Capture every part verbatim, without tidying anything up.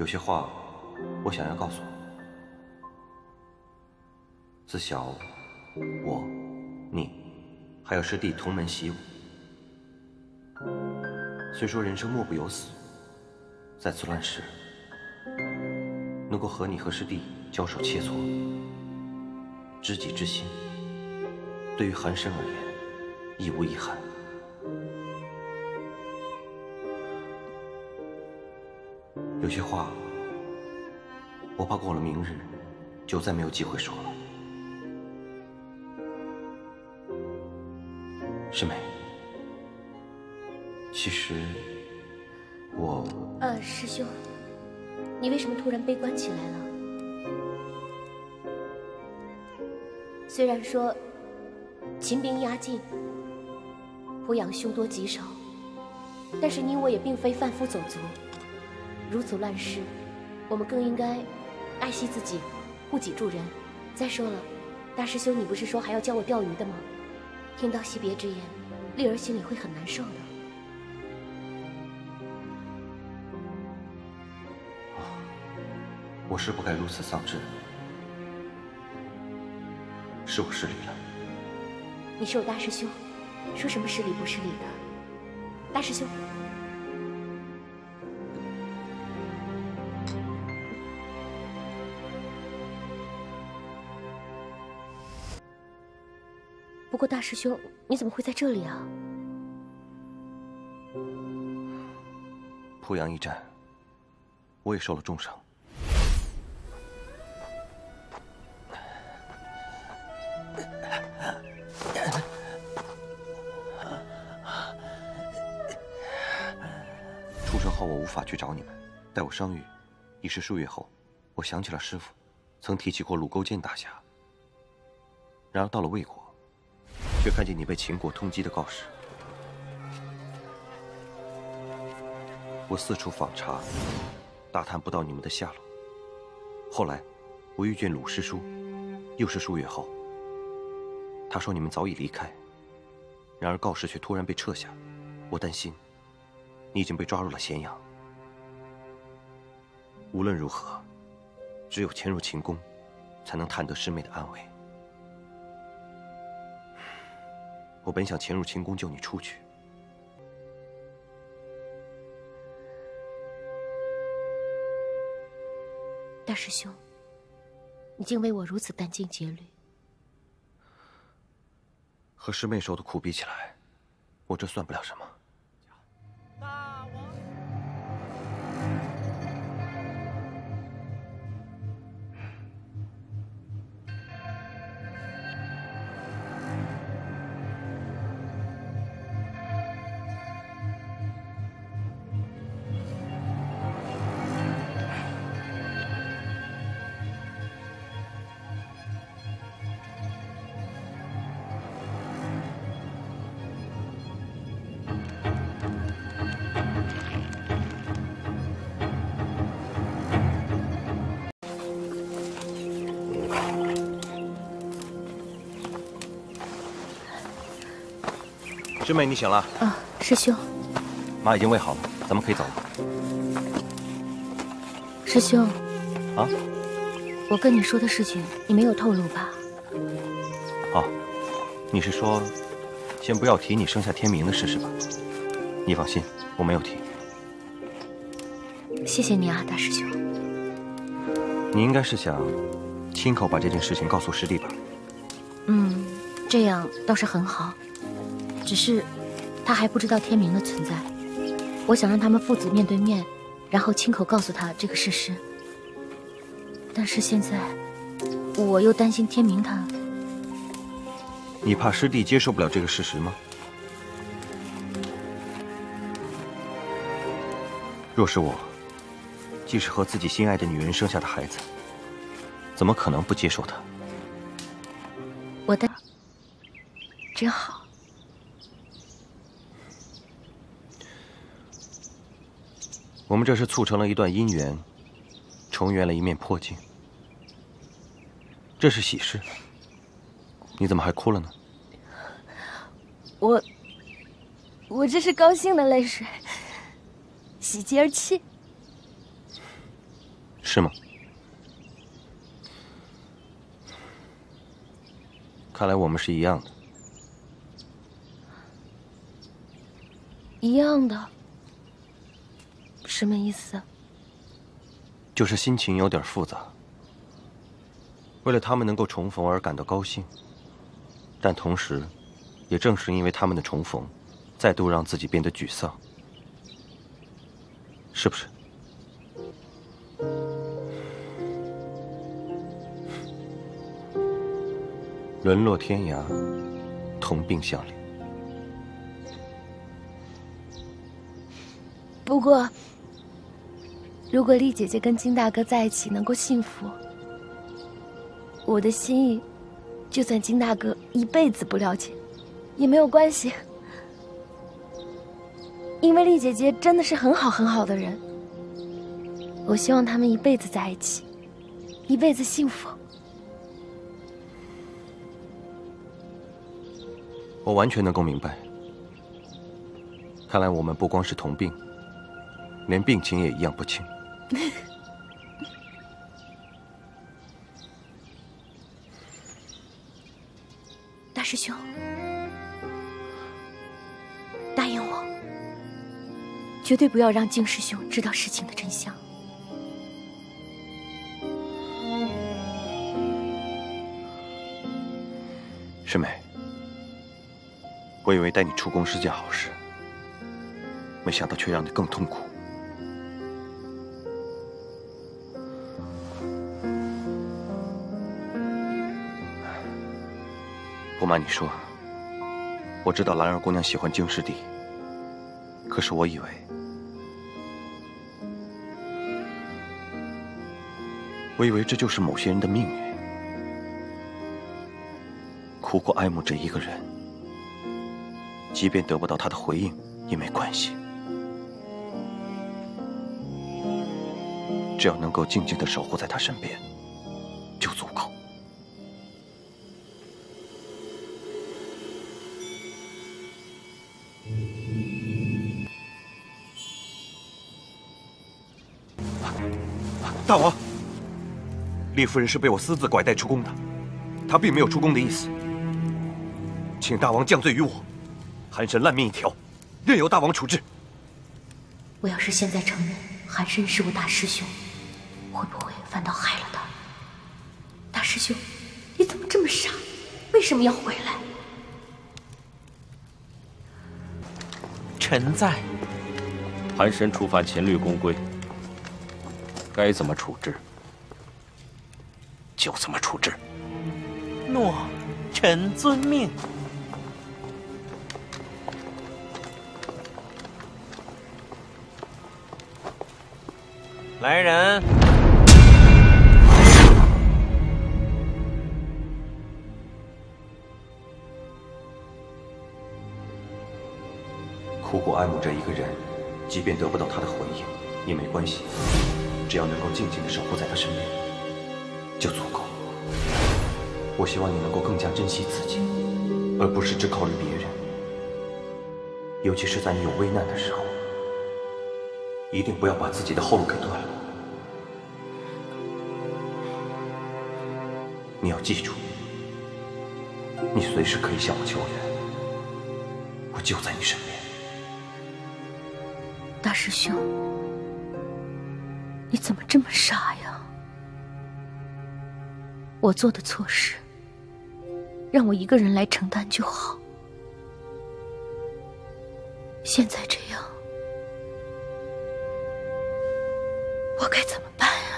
有些话，我想要告诉你。自小，我、你，还有师弟同门习武。虽说人生莫不有死，在此乱世，能够和你和师弟交手切磋，知己之心，对于寒生而言，亦无遗憾。 有些话，我怕过了明日，就再没有机会说了。师妹，其实我……呃，师兄，你为什么突然悲观起来了？虽然说秦兵压境，濮阳凶多吉少，但是你我也并非贩夫走卒。 如此乱世，我们更应该爱惜自己，护己助人。再说了，大师兄，你不是说还要教我钓鱼的吗？听到惜别之言，丽儿心里会很难受的。啊，我是不该如此丧志，是我失礼了。你是我大师兄，说什么失礼不失礼的？大师兄。 不过，大师兄，你怎么会在这里啊？濮阳一战，我也受了重伤。出城后，我无法去找你们。待我伤愈，已是数月后，我想起了师父曾提起过鲁勾践大侠。然而到了魏国。 却看见你被秦国通缉的告示，我四处访查，打探不到你们的下落。后来，我遇见鲁师叔，又是数月后。他说你们早已离开，然而告示却突然被撤下。我担心，你已经被抓入了咸阳。无论如何，只有潜入秦宫，才能探得师妹的安危。 我本想潜入秦宫救你出去，大师兄，你竟为我如此殚精竭虑。和师妹受的苦比起来，我这算不了什么。 师妹，你醒了啊！师兄，妈已经喂好了，咱们可以走了。师兄，啊，我跟你说的事情，你没有透露吧？哦，你是说，先不要提你生下天明的事是吧？你放心，我没有提。谢谢你啊，大师兄。你应该是想亲口把这件事情告诉师弟吧？嗯，这样倒是很好。 只是，他还不知道天明的存在。我想让他们父子面对面，然后亲口告诉他这个事实。但是现在，我又担心天明他……你怕师弟接受不了这个事实吗？若是我，既是和自己心爱的女人生下的孩子，怎么可能不接受他？我担……真好。 我们这是促成了一段姻缘，重圆了一面破镜，这是喜事。你怎么还哭了呢？我，我这是高兴的泪水，喜极而泣。是吗？看来我们是一样的。一样的？什么意思？就是心情有点复杂。为了他们能够重逢而感到高兴，但同时，也正是因为他们的重逢，再度让自己变得沮丧，是不是？ 沦落天涯，同病相怜。不过，如果丽姐姐跟金大哥在一起能够幸福，我的心意，就算金大哥一辈子不了解，也没有关系。因为丽姐姐真的是很好很好的人，我希望他们一辈子在一起，一辈子幸福。 我完全能够明白。看来我们不光是同病，连病情也一样不轻。大师兄，答应我，绝对不要让靖师兄知道事情的真相。师妹。 我以为带你出宫是件好事，没想到却让你更痛苦。不瞒你说，我知道兰儿姑娘喜欢京师帝，可是我以为我以为这就是某些人的命运，苦苦爱慕着一个人。 即便得不到他的回应也没关系，只要能够静静地守护在他身边，就足够。大王，李夫人是被我私自拐带出宫的，她并没有出宫的意思，请大王降罪于我。 韩琛烂命一条，任由大王处置。我要是现在承认韩琛是我大师兄，会不会反倒害了他？大师兄，你怎么这么傻？为什么要回来？臣在。韩琛触犯秦律公规，该怎么处置，就怎么处置。诺，臣遵命。 来人！苦苦爱慕着一个人，即便得不到他的回应也没关系，只要能够静静的守护在他身边，就足够。我希望你能够更加珍惜自己，而不是只考虑别人，尤其是在你有危难的时候。 一定不要把自己的后路给断了。你要记住，你随时可以向我求援，我就在你身边。大师兄，你怎么这么傻呀？我做的错事，让我一个人来承担就好。现在这样。 我该怎么办啊？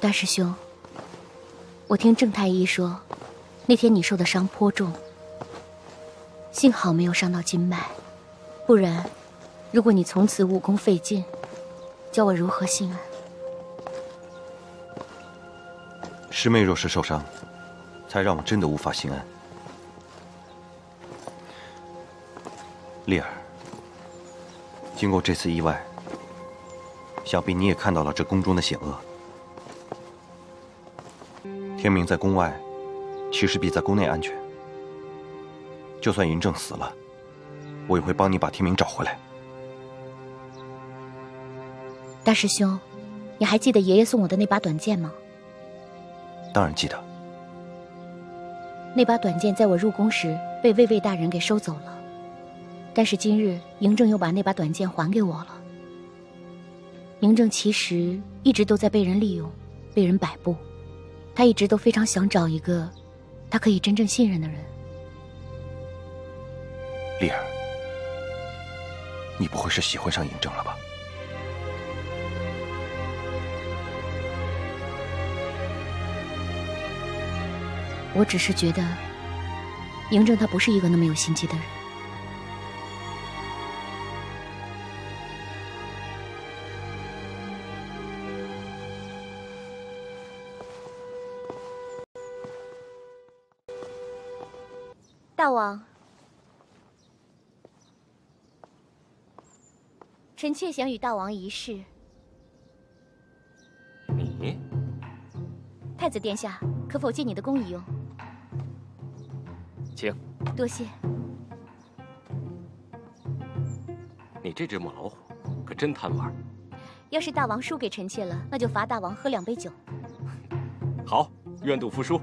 大师兄，我听郑太医说，那天你受的伤颇重，幸好没有伤到筋脉。 不然，如果你从此武功费尽，教我如何心安？师妹若是受伤，才让我真的无法心安。丽儿，经过这次意外，想必你也看到了这宫中的险恶。天明在宫外，其实比在宫内安全。就算嬴政死了，我也会帮你把天明找回来。大师兄，你还记得爷爷送我的那把短剑吗？当然记得。那把短剑在我入宫时被卫尉大人给收走了。 但是今日，嬴政又把那把短剑还给我了。嬴政其实一直都在被人利用，被人摆布，他一直都非常想找一个他可以真正信任的人。丽儿，你不会是喜欢上嬴政了吧？我只是觉得，嬴政他不是一个那么有心机的人。 大王，臣妾想与大王一试。你，太子殿下，可否借你的宫一用？请。多谢。你这只母老虎可真贪玩。要是大王输给臣妾了，那就罚大王喝两杯酒。好，愿赌服输。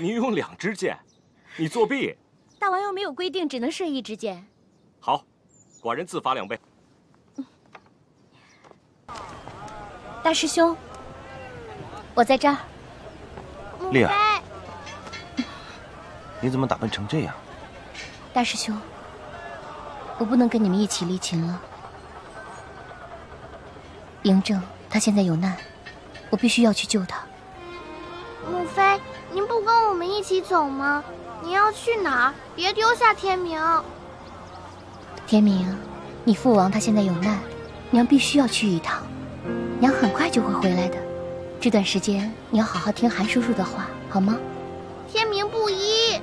你用两支箭，你作弊！大王又没有规定只能射一支箭。好，寡人自罚两杯。嗯、大师兄，我在这儿。丽儿，你怎么打扮成这样？大师兄，我不能跟你们一起离秦了。嬴政他现在有难，我必须要去救他。 母妃，您不跟我们一起走吗？您要去哪儿？别丢下天明。天明，你父王他现在有难，娘必须要去一趟。娘很快就会回来的，这段时间你要好好听韩叔叔的话，好吗？天明不依，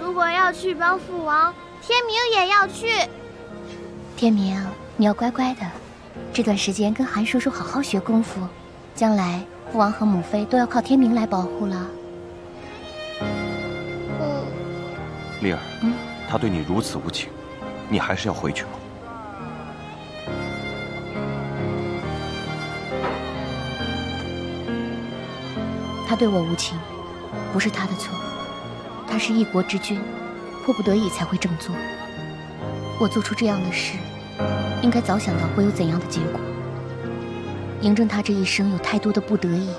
如果要去帮父王，天明也要去。天明，你要乖乖的，这段时间跟韩叔叔好好学功夫，将来。 父王和母妃都要靠天明来保护了。嗯，丽儿，嗯，他对你如此无情，你还是要回去吗？他对我无情，不是他的错，他是一国之君，迫不得已才会这么做。我做出这样的事，应该早想到会有怎样的结果。 嬴政他这一生有太多的不得已，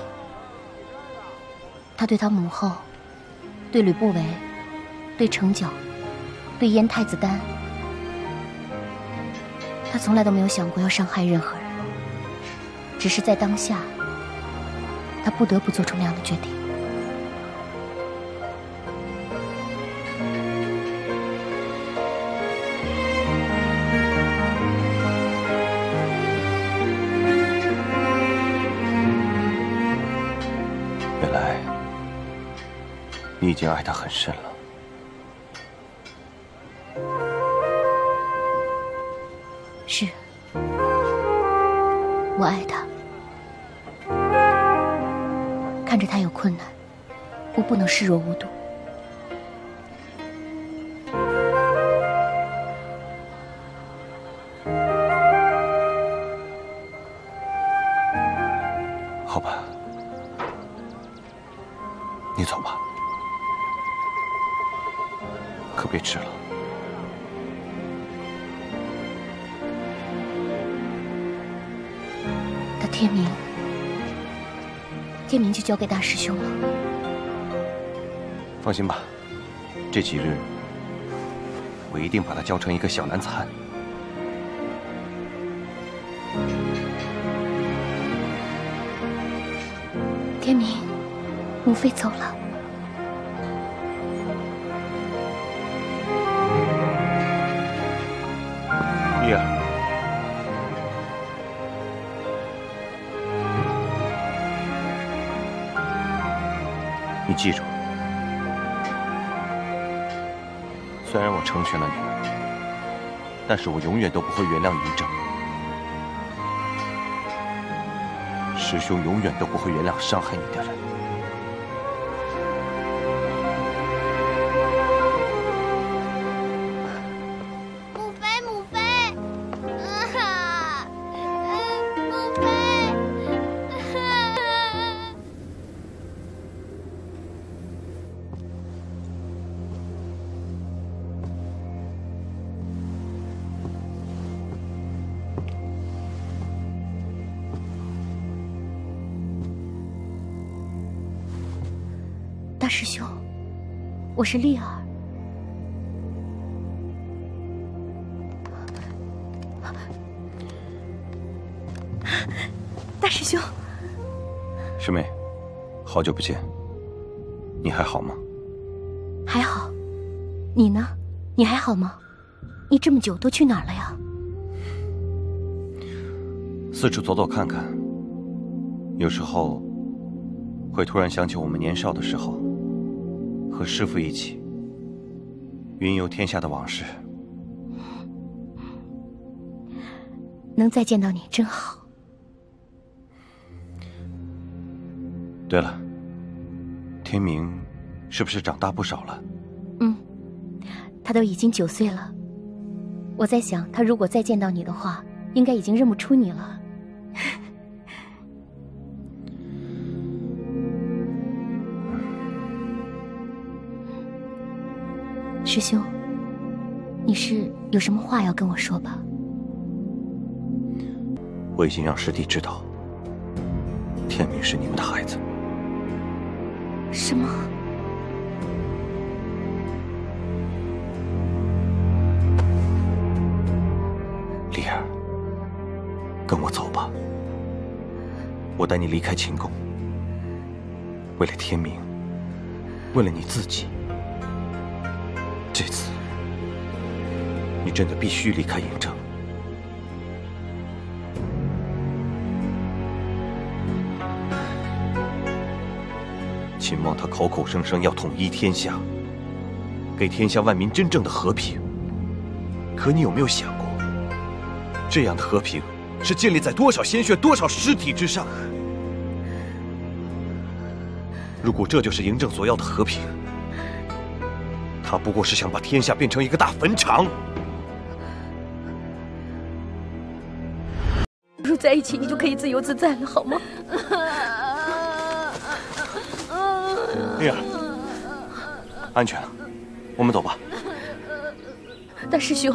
他对他母后，对吕不韦，对程角，对燕太子丹，他从来都没有想过要伤害任何人，只是在当下，他不得不做出那样的决定。你已经爱他很深了，是，我爱他。看着他有困难，我不能视若无睹。好吧，你走吧。 可别吃了。那天明，天明就交给大师兄了。放心吧，这几日，我一定把他教成一个小男子汉。 天明，母妃走了。玉儿，你记住，虽然我成全了你，但是我永远都不会原谅嬴政。 师兄永远都不会原谅伤害你的人。母妃，母妃，啊，母妃，啊、大师兄，我是丽儿。大师兄，师妹，好久不见，你还好吗？还好，你呢？你还好吗？你这么久都去哪儿了呀？四处走走看看，有时候会突然想起我们年少的时候。 和师父一起云游天下的往事，能再见到你真好。对了，天明是不是长大不少了？嗯，他都已经九岁了。我在想，他如果再见到你的话，应该已经认不出你了。师兄，你是有什么话要跟我说吧？我已经让师弟知道，天明是你们的孩子。什么？丽儿，跟我走吧，我带你离开寝宫。为了天明，为了你自己。 这次，你真的必须离开嬴政。秦梦他口口声声要统一天下，给天下万民真正的和平。可你有没有想过，这样的和平是建立在多少鲜血、多少尸体之上？如果这就是嬴政所要的和平？ 他不过是想把天下变成一个大坟场。如在一起，你就可以自由自在了，好吗？丽儿，安全了，我们走吧。大师兄，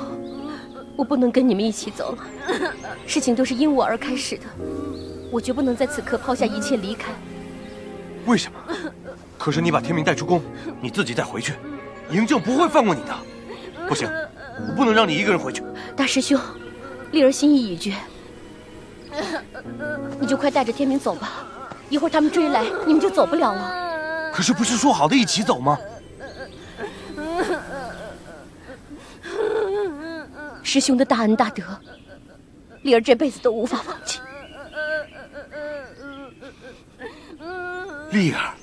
我不能跟你们一起走了，事情都是因我而开始的，我绝不能在此刻抛下一切离开。为什么？可是你把天明带出宫，你自己再回去。 嬴政不会放过你的，不行，我不能让你一个人回去。大师兄，丽儿心意已决，你就快带着天明走吧，一会儿他们追来，你们就走不了了。可是不是说好的一起走吗？师兄的大恩大德，丽儿这辈子都无法忘记。丽儿，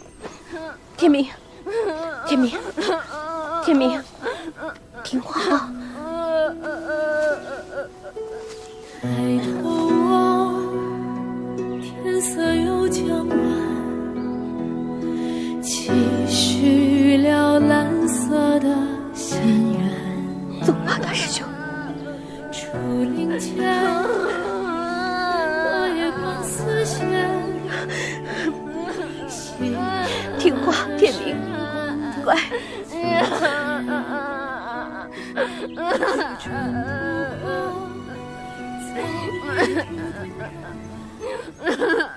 天明，天明。 天明，听话啊！抬头望，天色又将晚，期许了蓝色的心愿。走吧，大师兄。竹林间，落叶光丝线。听话，天明，乖。 啊啊啊啊啊啊